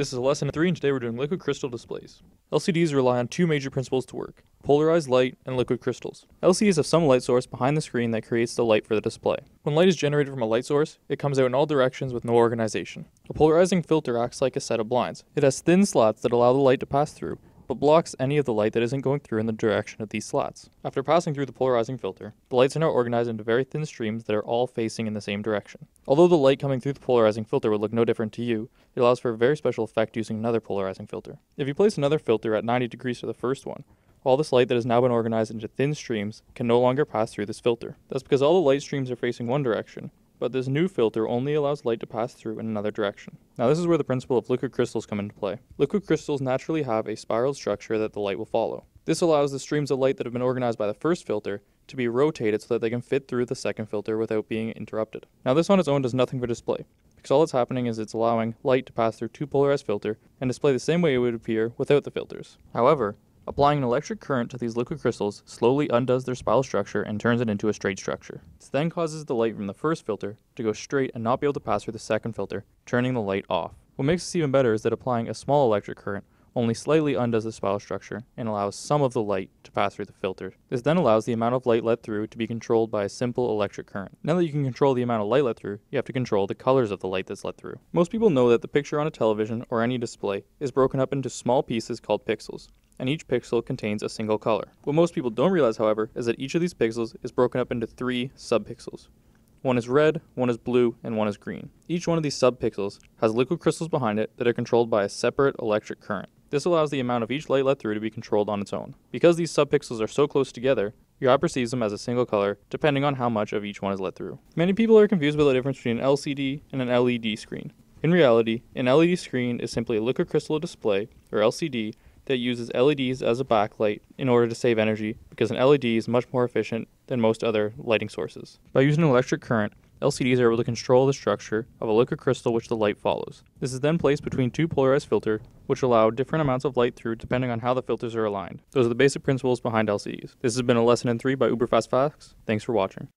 This is lesson 3, and today we're doing liquid crystal displays. LCDs rely on two major principles to work: polarized light and liquid crystals. LCDs have some light source behind the screen that creates the light for the display. When light is generated from a light source, it comes out in all directions with no organization. A polarizing filter acts like a set of blinds. It has thin slots that allow the light to pass through, but blocks any of the light that isn't going through in the direction of these slots. After passing through the polarizing filter, the lights are now organized into very thin streams that are all facing in the same direction. Although the light coming through the polarizing filter would look no different to you, it allows for a very special effect using another polarizing filter. If you place another filter at 90 degrees to the first one, all this light that has now been organized into thin streams can no longer pass through this filter. That's because all the light streams are facing one direction, but this new filter only allows light to pass through in another direction. Now this is where the principle of liquid crystals come into play. Liquid crystals naturally have a spiral structure that the light will follow. This allows the streams of light that have been organized by the first filter to be rotated so that they can fit through the second filter without being interrupted. Now this on its own does nothing for display, because all that's happening is it's allowing light to pass through two polarized filters and display the same way it would appear without the filters. However, applying an electric current to these liquid crystals slowly undoes their spiral structure and turns it into a straight structure. This then causes the light from the first filter to go straight and not be able to pass through the second filter, turning the light off. What makes this even better is that applying a small electric current only slightly undoes the spiral structure and allows some of the light to pass through the filter. This then allows the amount of light let through to be controlled by a simple electric current. Now that you can control the amount of light let through, you have to control the colors of the light that's let through. Most people know that the picture on a television or any display is broken up into small pieces called pixels, and each pixel contains a single color. What most people don't realize, however, is that each of these pixels is broken up into 3 subpixels. One is red, one is blue, and one is green. Each one of these subpixels has liquid crystals behind it that are controlled by a separate electric current. This allows the amount of each light let through to be controlled on its own. Because these subpixels are so close together, your eye perceives them as a single color, depending on how much of each one is let through. Many people are confused about the difference between an LCD and an LED screen. In reality, an LED screen is simply a liquid crystal display, or LCD, that uses LEDs as a backlight in order to save energy, because an LED is much more efficient than most other lighting sources. By using an electric current, LCDs are able to control the structure of a liquid crystal which the light follows. This is then placed between two polarized filters, which allow different amounts of light through depending on how the filters are aligned. Those are the basic principles behind LCDs. This has been a lesson in 3 by UberFastFacts. Thanks for watching.